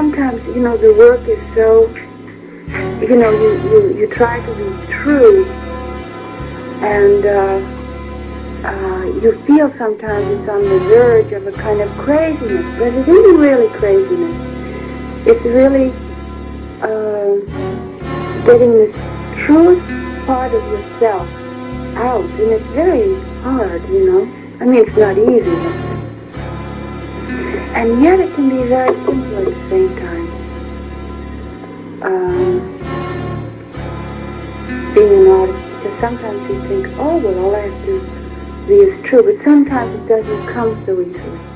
sometimes, you know, the work is so, you know, you try to be true, and you feel sometimes it's on the verge of a kind of craziness, but it isn't really craziness. It's really getting the truest part of yourself out, and it's very hard, you know. I mean, it's not easy, and yet it can be very simple at the same time. Being an artist, because sometimes you think, oh, well, all I have to be is true, but sometimes it doesn't come so easily.